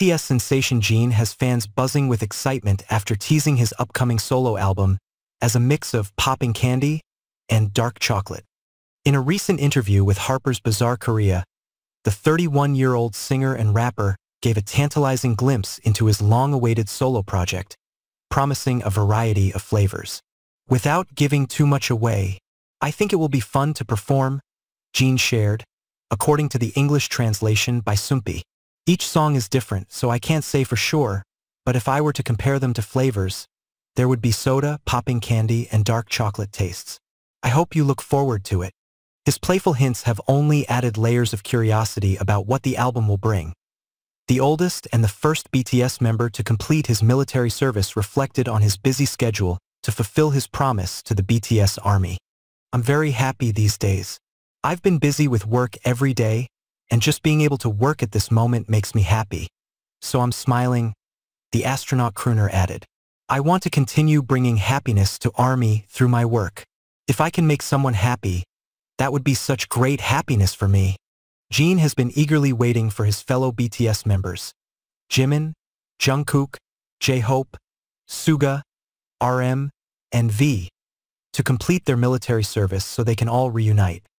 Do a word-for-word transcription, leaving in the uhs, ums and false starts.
B T S sensation Jin has fans buzzing with excitement after teasing his upcoming solo album as a mix of popping candy and dark chocolate. In a recent interview with Harper's Bazaar Korea, the thirty-one-year-old singer and rapper gave a tantalizing glimpse into his long-awaited solo project, promising a variety of flavors. Without giving too much away, I think it will be fun to perform, Jin shared, according to the English translation by Soompi. Each song is different, so I can't say for sure, but if I were to compare them to flavors, there would be soda, popping candy, and dark chocolate tastes. I hope you look forward to it. His playful hints have only added layers of curiosity about what the album will bring. The oldest and the first B T S member to complete his military service reflected on his busy schedule to fulfill his promise to the B T S ARMY. I'm very happy these days. I've been busy with work every day, and just being able to work at this moment makes me happy. So I'm smiling, the astronaut crooner added. I want to continue bringing happiness to ARMY through my work. If I can make someone happy, that would be such great happiness for me. Jin has been eagerly waiting for his fellow B T S members. Jimin, Jungkook, J-Hope, Suga, R M, and V to complete their military service so they can all reunite.